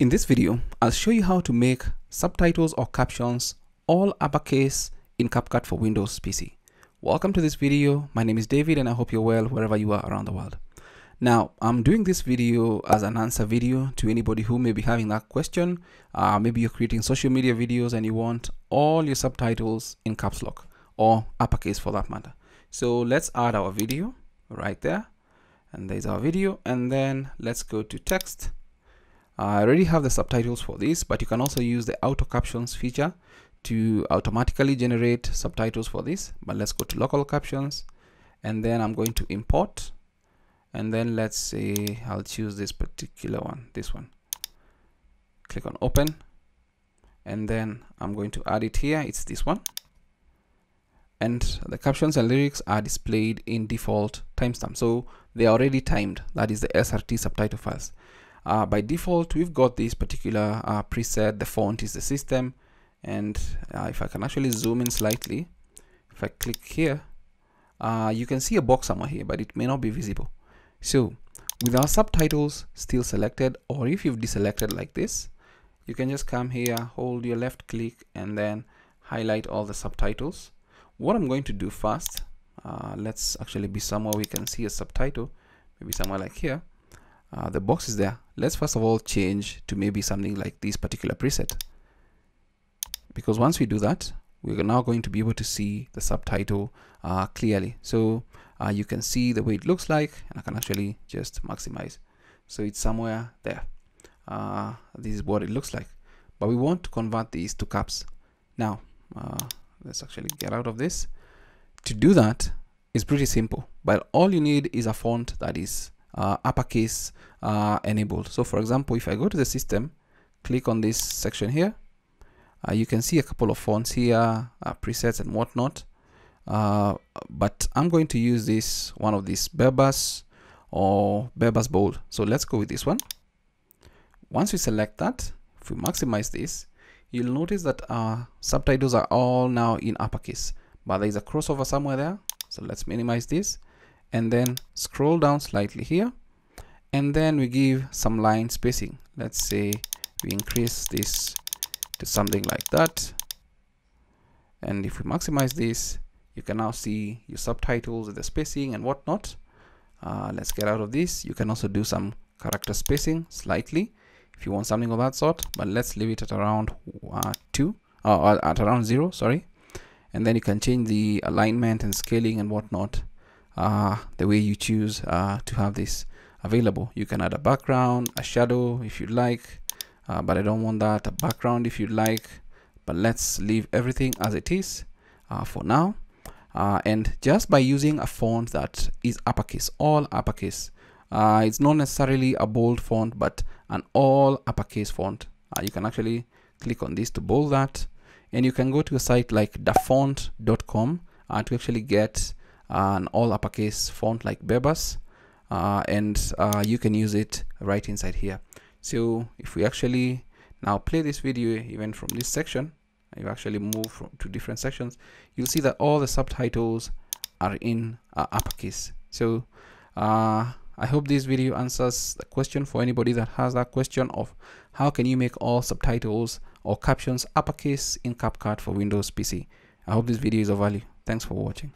In this video, I'll show you how to make subtitles or captions all uppercase in CapCut for Windows PC. Welcome to this video. My name is David and I hope you're well wherever you are around the world. Now, I'm doing this video as an answer video to anybody who may be having that question. Maybe you're creating social media videos and you want all your subtitles in caps lock or uppercase for that matter. So let's add our video right there. And there's our video. And then let's go to text. I already have the subtitles for this, but you can also use the auto captions feature to automatically generate subtitles for this. But let's go to local captions and then I'm going to import. And then let's say I'll choose this particular one, this one. Click on open. And then I'm going to add it here. It's this one. And the captions and lyrics are displayed in default timestamp. So they are already timed. That is the SRT subtitle files. By default, we've got this particular preset. The font is the system. And if I can actually zoom in slightly, if I click here, you can see a box somewhere here, but it may not be visible. So with our subtitles still selected, or if you've deselected like this, you can just come here, hold your left click, and then highlight all the subtitles. What I'm going to do first, let's actually be somewhere we can see a subtitle, maybe somewhere like here. The box is there. Let's first of all change to maybe something like this particular preset. Because once we do that, we're now going to be able to see the subtitle clearly. So you can see the way it looks like, and I can actually just maximize. So it's somewhere there. This is what it looks like. But we want to convert these to caps. Now, let's actually get out of this. To do that is pretty simple, but all you need is a font that is uppercase enabled. So for example, if I go to the system, click on this section here, you can see a couple of fonts here, presets and whatnot. But I'm going to use this one of these Bebas or Bebas bold. So let's go with this one. Once we select that, if we maximize this, you'll notice that our subtitles are all now in uppercase, but there is a crossover somewhere there. So let's minimize this and then scroll down slightly here. And then we give some line spacing. Let's say we increase this to something like that. And if we maximize this, you can now see your subtitles, the spacing and whatnot. Let's get out of this. You can also do some character spacing slightly if you want something of that sort, but let's leave it at around 0, sorry. And then you can change the alignment and scaling and whatnot the way you choose to have this available. You can add a background, a shadow if you'd like, but I don't want that, a background if you'd like, but let's leave everything as it is for now. And just by using a font that is uppercase, all uppercase, it's not necessarily a bold font, but an all uppercase font. You can actually click on this to bold that, and you can go to a site like dafont.com to actually get an all uppercase font like Bebas, and you can use it right inside here. So if we actually now play this video even from this section, you actually move from two different sections, you'll see that all the subtitles are in uppercase. So I hope this video answers the question for anybody that has that question of how can you make all subtitles or captions uppercase in CapCut for Windows PC. I hope this video is of value. Thanks for watching.